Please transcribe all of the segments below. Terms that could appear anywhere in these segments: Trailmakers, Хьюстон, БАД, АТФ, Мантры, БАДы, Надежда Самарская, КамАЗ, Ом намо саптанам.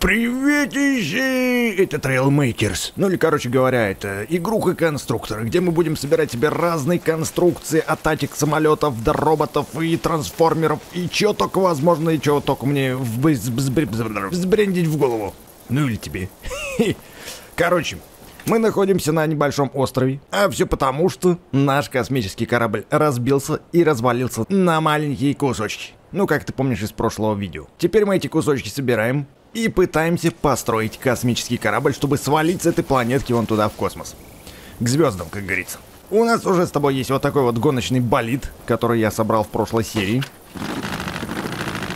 Приветище! Это Trailmakers. Ну или, короче говоря, это игруха конструктора, где мы будем собирать себе разные конструкции от атик самолетов до роботов и трансформеров и чего только возможно, и чего только мне взбрендить в голову. Ну или тебе. Короче, мы находимся на небольшом острове, а все потому, что наш космический корабль разбился и развалился на маленькие кусочки. Ну, как ты помнишь из прошлого видео. Теперь мы эти кусочки собираем и пытаемся построить космический корабль, чтобы свалить с этой планетки вон туда в космос. К звездам, как говорится. У нас уже с тобой есть вот такой вот гоночный болид, который я собрал в прошлой серии.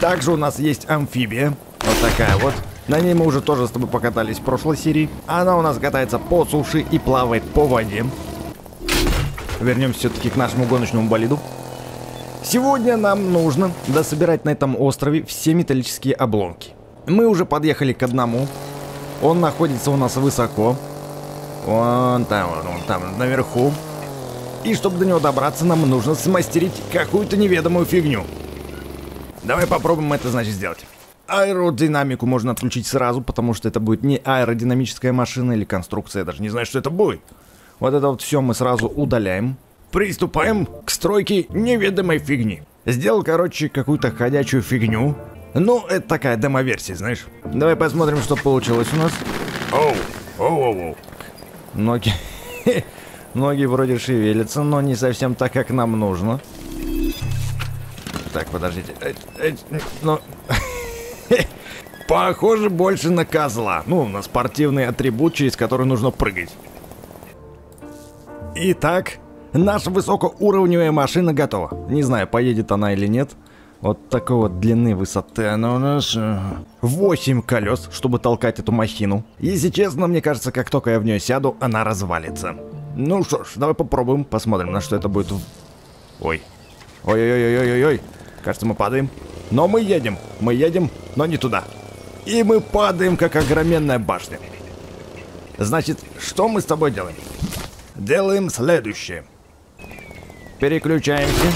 Также у нас есть амфибия. Вот такая вот. На ней мы уже тоже с тобой покатались в прошлой серии. Она у нас катается по суше и плавает по воде. Вернемся все-таки к нашему гоночному болиду. Сегодня нам нужно дособирать на этом острове все металлические обломки. Мы уже подъехали к одному. Он находится у нас высоко. Вон там, наверху. И чтобы до него добраться, нам нужно смастерить какую-то неведомую фигню. Давай попробуем это, значит, сделать. Аэродинамику можно отключить сразу, потому что это будет не аэродинамическая машина или конструкция. Я даже не знаю, что это будет. Вот это вот все мы сразу удаляем. Приступаем к стройке неведомой фигни. Сделал, короче, какую-то ходячую фигню. Ну, это такая демо-версия, знаешь. Давай посмотрим, что получилось у нас. Оу. Ноги вроде шевелятся, но не совсем так, как нам нужно. Так, подождите. Похоже больше на козла. Ну, на спортивный атрибут, через который нужно прыгать. Итак, наша высокоуровневая машина готова. Не знаю, поедет она или нет. Вот такой вот длины, высоты она у нас. 8 колес, чтобы толкать эту махину. Если честно, мне кажется, как только я в нее сяду, она развалится. Ну что ж, давай попробуем, посмотрим, на что это будет. Ой. Ой-ой-ой-ой-ой-ой. Кажется, мы падаем. Но мы едем, но не туда. И мы падаем, как огроменная башня. Значит, что мы с тобой делаем? Делаем следующее. Переключаемся.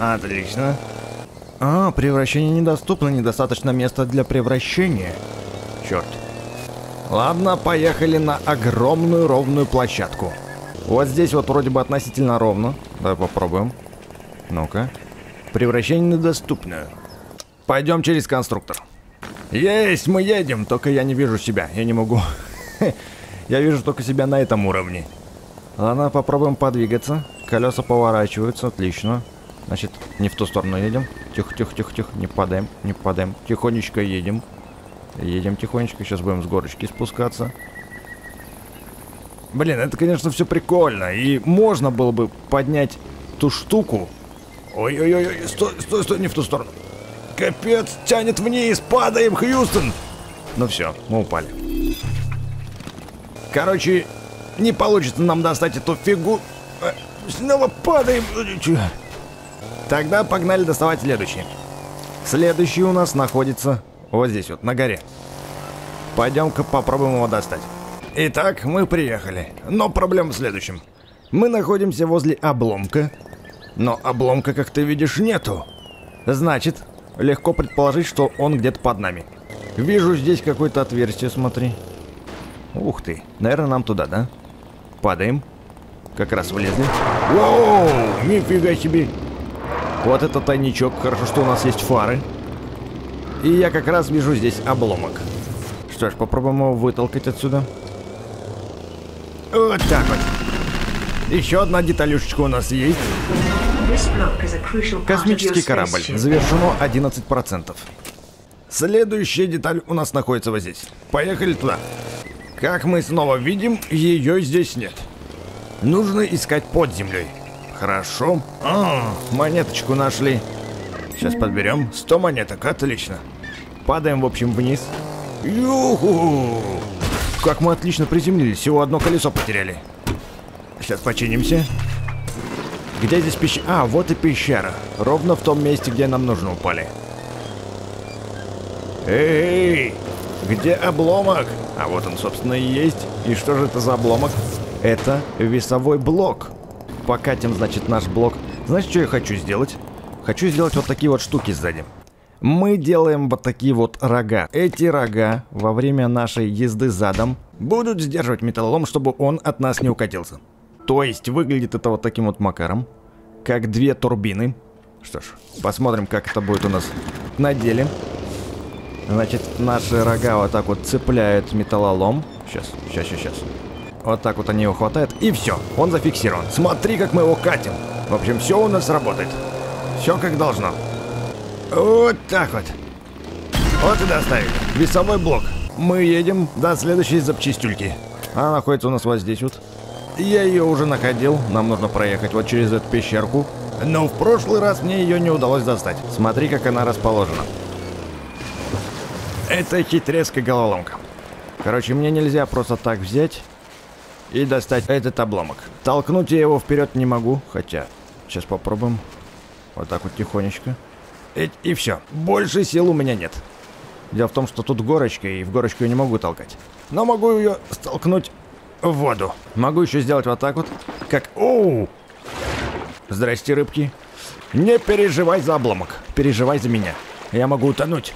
Отлично. А, превращение недоступно. Недостаточно места для превращения. Черт. Ладно, поехали на огромную ровную площадку. Вот здесь вот вроде бы относительно ровно. Давай попробуем. Ну-ка. Превращение недоступно. Пойдем через конструктор. Есть, мы едем. Только я не вижу себя. Я не могу. Я вижу только себя на этом уровне. Ладно, попробуем подвигаться. Колеса поворачиваются. Отлично. Значит, не в ту сторону едем. Тихо-тихо-тихо-тихо. Не падаем, не падаем. Тихонечко едем. Едем тихонечко. Сейчас будем с горочки спускаться. Блин, это, конечно, все прикольно. И можно было бы поднять ту штуку. Ой-ой-ой, стой, не в ту сторону. Капец, тянет вниз. Падаем, Хьюстон. Ну все, мы упали. Короче, не получится нам достать эту фигу. Снова падаем. Тогда погнали доставать следующий. Следующий у нас находится вот здесь вот, на горе. Пойдем-ка попробуем его достать. Итак, мы приехали. Но проблема в следующем. Мы находимся возле обломка. Но обломка, как ты видишь, нету. Значит, легко предположить, что он где-то под нами. Вижу здесь какое-то отверстие, смотри. Ух ты. Наверное, нам туда, да? Падаем. Как раз влезли. Воу, нифига себе. Вот это тайничок. Хорошо, что у нас есть фары. И я как раз вижу здесь обломок. Что ж, попробуем его вытолкать отсюда. Вот так вот. Еще одна деталюшечка у нас есть. Космический корабль. Завершено 11%. Следующая деталь у нас находится вот здесь. Поехали туда. Как мы снова видим, ее здесь нет. Нужно искать под землей. Хорошо. А, монеточку нашли. Сейчас подберем. 100 монеток. Отлично. Падаем, в общем, вниз. Юху! Как мы отлично приземлились. Всего одно колесо потеряли. Сейчас починимся. Где здесь пещера? А, вот и пещера. Ровно в том месте, где нам нужно упали. Эй! Где обломок? А вот он, собственно, и есть. И что же это за обломок? Это весовой блок. Покатим, значит, наш блок. Знаешь, что я хочу сделать? Хочу сделать вот такие вот штуки сзади. мы делаем вот такие вот рога. Эти рога во время нашей езды задом будут сдерживать металлолом, чтобы он от нас не укатился. То есть выглядит это вот таким вот макаром, как две турбины. Что ж, посмотрим, как это будет у нас на деле. Значит, наши рога вот так вот цепляют металлолом. Сейчас. Вот так вот они его хватают. И все, он зафиксирован. Смотри, как мы его катим. В общем, все у нас работает. Все как должно. Вот так вот. Вот и доставили. Весовой блок. Мы едем до следующей запчастюльки. Она находится у нас вот здесь вот. Я ее уже находил. Нам нужно проехать вот через эту пещерку. Но в прошлый раз мне ее не удалось достать. Смотри, как она расположена. Это хитрецкая головоломка. Короче, мне нельзя просто так взять и достать этот обломок. Толкнуть я его вперед не могу. Хотя, сейчас попробуем. Вот так вот тихонечко. И все. Больше сил у меня нет. Дело в том, что тут горочка, и в горочку я не могу толкать. Но могу ее столкнуть в воду. Могу еще сделать вот так вот. Как... Оу! Здрасте, рыбки. Не переживай за обломок. Переживай за меня. Я могу утонуть.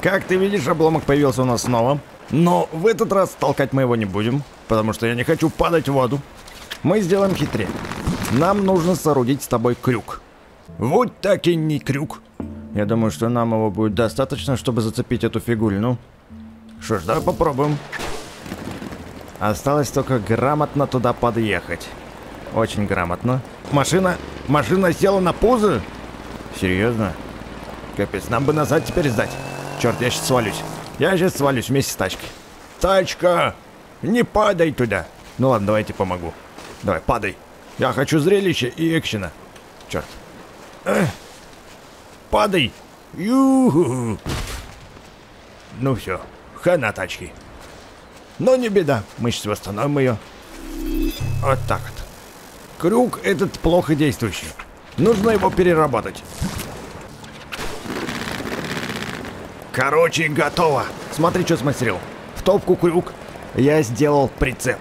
Как ты видишь, обломок появился у нас снова. Но в этот раз толкать мы его не будем. Потому что я не хочу падать в воду. Мы сделаем хитрее. Нам нужно соорудить с тобой крюк. Вот так и не крюк. Я думаю, что нам его будет достаточно, чтобы зацепить эту фигурину. Что ж, давай попробуем. Осталось только грамотно туда подъехать. Очень грамотно. Машина села на пузо? Серьезно? Капец, нам бы назад теперь сдать. Черт, я сейчас свалюсь. Я сейчас свалюсь вместе с тачкой. Тачка! Не падай туда! Ну ладно, давайте помогу. Давай, падай. Я хочу зрелища и экшена. Черт. Эх. Падай! Ю-ху-ху. Ну все, хана тачки. Но не беда, мы сейчас восстановим ее. Вот так вот. Крюк этот плохо действующий. Нужно его переработать. Короче, готово. Смотри, что смастерил. В топку крюк я сделал прицеп.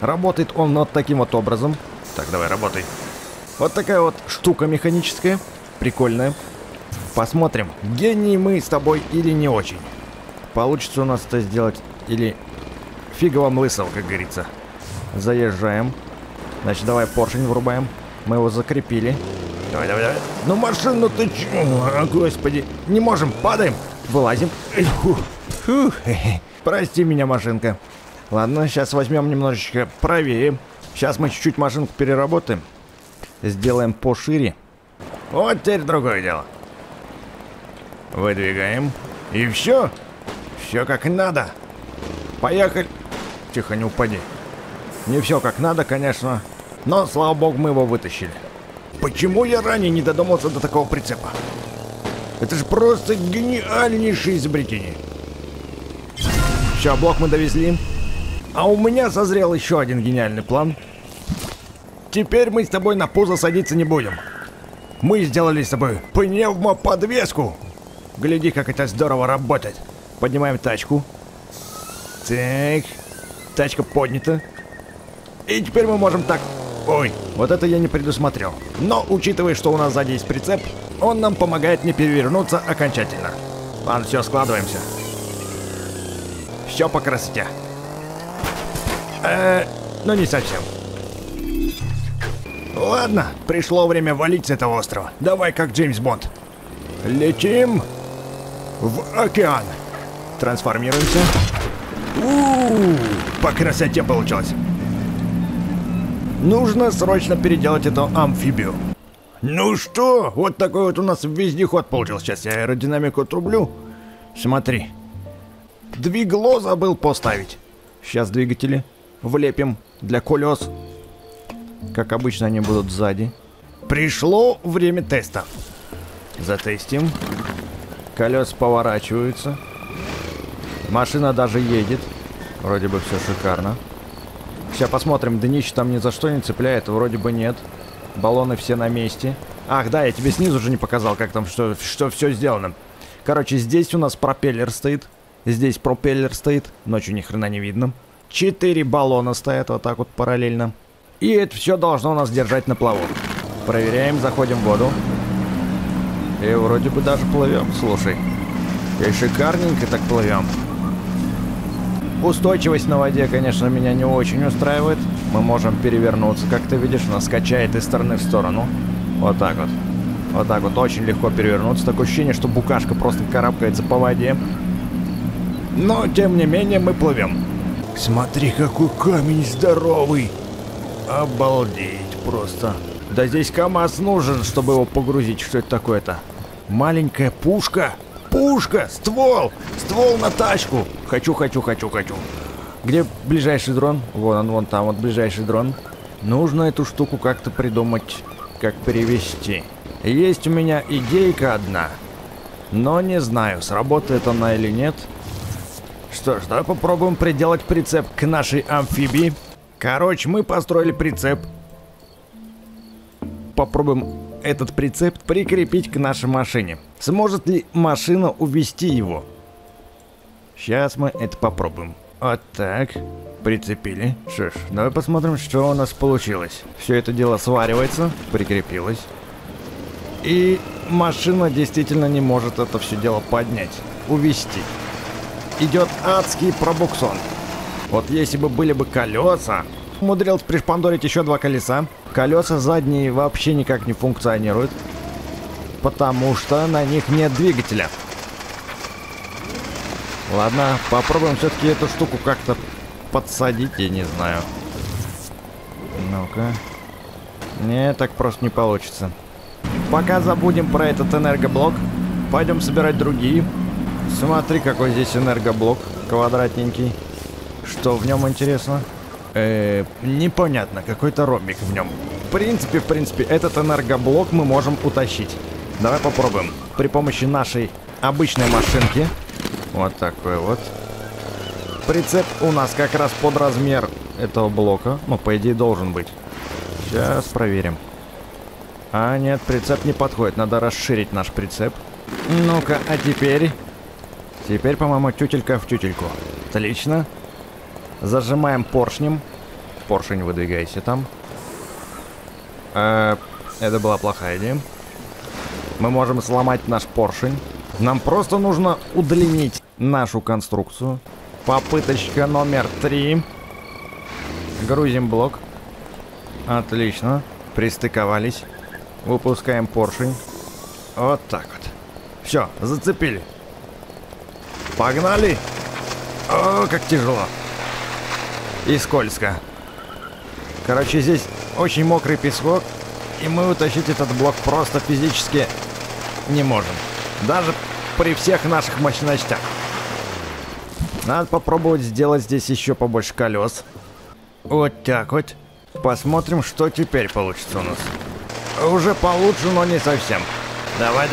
Работает он вот таким вот образом. Так, давай, работай. Вот такая вот штука механическая. Прикольная. Посмотрим, гений мы с тобой или не очень. Получится у нас это сделать или фига вам лысого, как говорится. Заезжаем. Значит, давай поршень врубаем. Мы его закрепили. Давай. Ну машину ты чё? Господи. Не можем, падаем. Вылазим. Фух. Прости меня, машинка. Ладно, сейчас возьмем немножечко правее. Сейчас мы чуть-чуть машинку переработаем. Сделаем пошире. Вот теперь другое дело. Выдвигаем. И все. Все как надо. Поехали. Тихо, не упади. Не все как надо, конечно. Но, слава богу, мы его вытащили. Почему я ранее не додумался до такого прицепа? Это же просто гениальнейшее изобретение. Все, блок мы довезли. А у меня созрел еще один гениальный план. Теперь мы с тобой на пузо садиться не будем. Мы сделали с тобой пневмоподвеску. Гляди, как это здорово работает. Поднимаем тачку. Так. Тачка поднята. И теперь мы можем так... Ой, вот это я не предусмотрел. Но, учитывая, что у нас сзади есть прицеп, он нам помогает не перевернуться окончательно. Ладно, все, складываемся. Все по красоте. Ну не совсем. Ладно, пришло время валить с этого острова. Давай, как Джеймс Бонд. Летим в океан. Трансформируемся. У-у-у, по красоте получилось. Нужно срочно переделать эту амфибию. Ну что, вот такой вот у нас вездеход получился. Сейчас я аэродинамику отрублю. Смотри. Двигло забыл поставить. Сейчас двигатели влепим для колес. Как обычно, они будут сзади. Пришло время теста. Затестим. Колеса поворачиваются. Машина даже едет. Вроде бы все шикарно. Сейчас посмотрим, днище там ни за что не цепляет. Вроде бы нет. Баллоны все на месте. Ах, да, я тебе снизу же не показал, как там, что все сделано. Короче, здесь у нас пропеллер стоит. Здесь пропеллер стоит. Ночью ни хрена не видно. 4 баллона стоят вот так вот параллельно. И это все должно нас держать на плаву. Проверяем, заходим в воду. И вроде бы даже плывем, слушай. И шикарненько так плывем. Устойчивость на воде, конечно, меня не очень устраивает. Мы можем перевернуться, как ты видишь, нас качает из стороны в сторону. Вот так вот. Вот так вот, очень легко перевернуться. Такое ощущение, что букашка просто карабкается по воде. Но, тем не менее, мы плывем. Смотри, какой камень здоровый. Обалдеть просто. Да здесь КамАЗ нужен, чтобы его погрузить. Что это такое-то? Маленькая пушка. Пушка! Ствол! Ствол на тачку! Хочу. Где ближайший дрон? Вон он, вон там вот ближайший дрон. Нужно эту штуку как-то придумать, как перевести. Есть у меня идейка одна, но не знаю, сработает она или нет. Что ж, давай попробуем приделать прицеп к нашей амфибии. Короче, мы построили прицеп. Попробуем этот прицеп прикрепить к нашей машине. Сможет ли машина увести его? Сейчас мы это попробуем. Вот так. Прицепили. Что ж, давай посмотрим, что у нас получилось. Все это дело сваривается, прикрепилось. И машина действительно не может это все дело поднять, увести. Идет адский пробуксон. Вот если бы были бы колеса. Умудрился пришпандорить еще два колеса. Колеса задние вообще никак не функционируют, потому что на них нет двигателя. Ладно, попробуем все-таки эту штуку как-то подсадить, я не знаю. Ну-ка. Не, так просто не получится. Пока забудем про этот энергоблок, пойдем собирать другие. Смотри, какой здесь энергоблок квадратненький. Что в нем интересно? Непонятно, какой-то ромбик в нем. В принципе, этот энергоблок мы можем утащить. Давай попробуем. При помощи нашей обычной машинки. Вот такой вот. Прицеп у нас как раз под размер этого блока. Ну, по идее, должен быть. Сейчас проверим. А, нет, прицеп не подходит. Надо расширить наш прицеп. Ну-ка, а теперь... Теперь, по-моему, тютелька в тютельку. Отлично. Зажимаем поршнем. Поршень, выдвигайся там. Это была плохая идея. Мы можем сломать наш поршень. Нам просто нужно удлинить нашу конструкцию. Попыточка номер 3. Грузим блок. Отлично. Пристыковались. Выпускаем поршень. Вот так вот. Все, зацепили. Погнали. О, как тяжело. И скользко. Короче, здесь очень мокрый песок, и мы утащить этот блок просто физически не можем. Даже при всех наших мощностях. Надо попробовать сделать здесь еще побольше колес. Вот так вот. Посмотрим, что теперь получится у нас. Уже получше, но не совсем. Давай.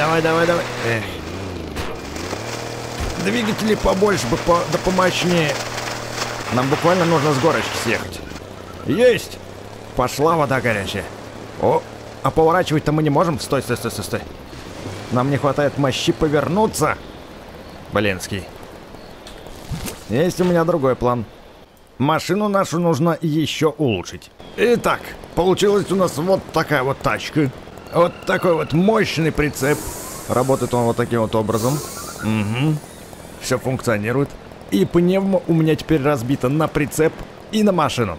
Двигатели побольше бы, да помощнее. Нам буквально нужно с горочки съехать. Есть! Пошла вода горячая. О, а поворачивать-то мы не можем. Стой. Нам не хватает мощи повернуться. Блинский. Есть у меня другой план. Машину нашу нужно еще улучшить. Итак, получилась у нас вот такая вот тачка. Вот такой вот мощный прицеп. Работает он вот таким вот образом. Угу. Все функционирует. И пневма у меня теперь разбита на прицеп и на машину.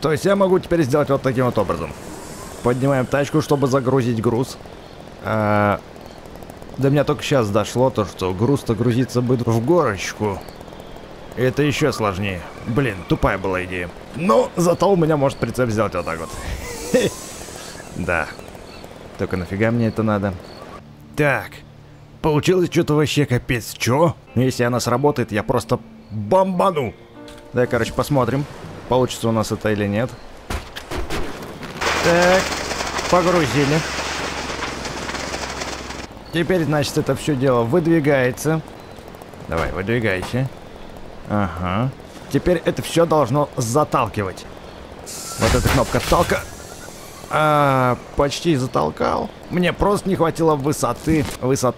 То есть я могу теперь сделать вот таким вот образом. Поднимаем тачку, чтобы загрузить груз. До меня только сейчас дошло то, что груз-то грузится будет в горочку. Это еще сложнее. Блин, тупая была идея. Но зато у меня может прицеп сделать вот так вот. Да. Только нафига мне это надо? Так. Получилось что-то вообще капец. Чё? Если она сработает, я просто бомбану. Да, короче, посмотрим, получится у нас это или нет. Так, погрузили. Теперь, значит, это все дело выдвигается. Давай, выдвигайся. Ага. Теперь это все должно заталкивать. Вот эта кнопка «Толка». Почти затолкал. Мне просто не хватило высоты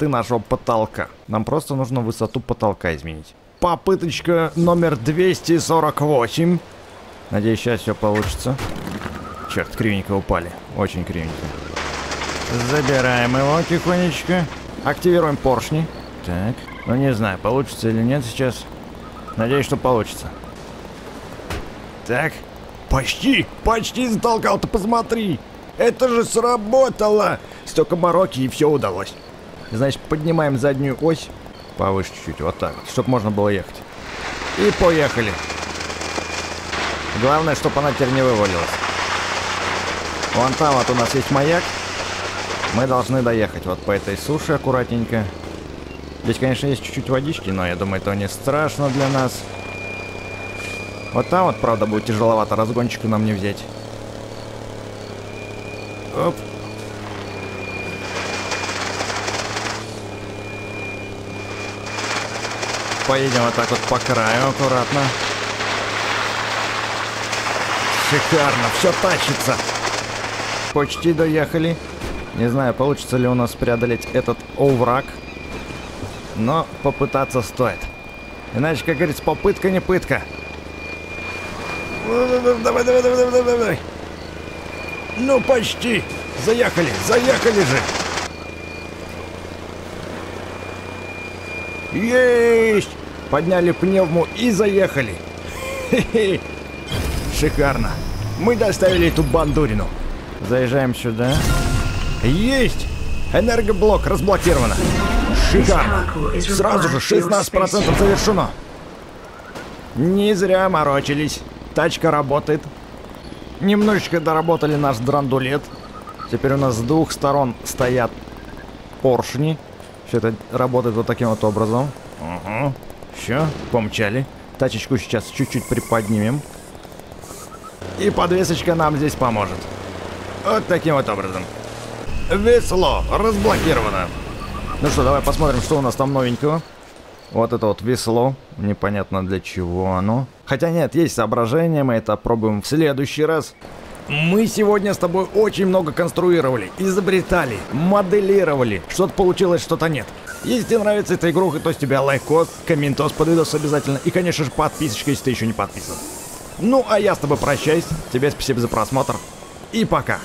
нашего потолка. Нам просто нужно высоту потолка изменить. Попыточка номер 248. Надеюсь, сейчас все получится. Черт, кривенько упали. Очень кривенько. Забираем его тихонечко. Активируем поршни. Так. Ну не знаю, получится или нет сейчас. Надеюсь, что получится. Так. Почти! Почти затолкал-то, посмотри! Это же сработало! Столько мороки, и все удалось. Значит, поднимаем заднюю ось. Повыше чуть-чуть, вот так вот, чтобы можно было ехать. И поехали. Главное, чтобы она теперь не вывалилась. Вон там вот у нас есть маяк. Мы должны доехать вот по этой суше аккуратненько. Здесь, конечно, есть чуть-чуть водички, но я думаю, это не страшно для нас. Вот там вот, правда, будет тяжеловато разгончику нам не взять. Оп. Поедем вот так вот по краю аккуратно. Шикарно, все тащится. Почти доехали. Не знаю, получится ли у нас преодолеть этот овраг. Но попытаться стоит. Иначе, как говорится, попытка не пытка. Давай, давай, давай, давай, давай. Ну, почти. Заехали, заехали же. Есть! Подняли пневму и заехали. Хе-хе. Шикарно. Мы доставили эту бандурину. Заезжаем сюда. Есть! Энергоблок разблокировано. Шикарно. Сразу же 16% завершено. Не зря морочились. Тачка работает. Немножечко доработали наш драндулет. Теперь у нас с двух сторон стоят поршни. Все это работает вот таким вот образом. Угу. Все, помчали. Тачечку сейчас чуть-чуть приподнимем. И подвесочка нам здесь поможет. Вот таким вот образом. Весло разблокировано. Ну что, давай посмотрим, что у нас там новенького. Вот это вот весло. Непонятно для чего оно. Хотя нет, есть соображение, мы это пробуем в следующий раз. Мы сегодня с тобой очень много конструировали, изобретали, моделировали. Что-то получилось, что-то нет. Если тебе нравится эта игруха, то с тебя лайкос, комментос под видос обязательно. И, конечно же, подписочка, если ты еще не подписан. Ну, а я с тобой прощаюсь. Тебе спасибо за просмотр. И пока.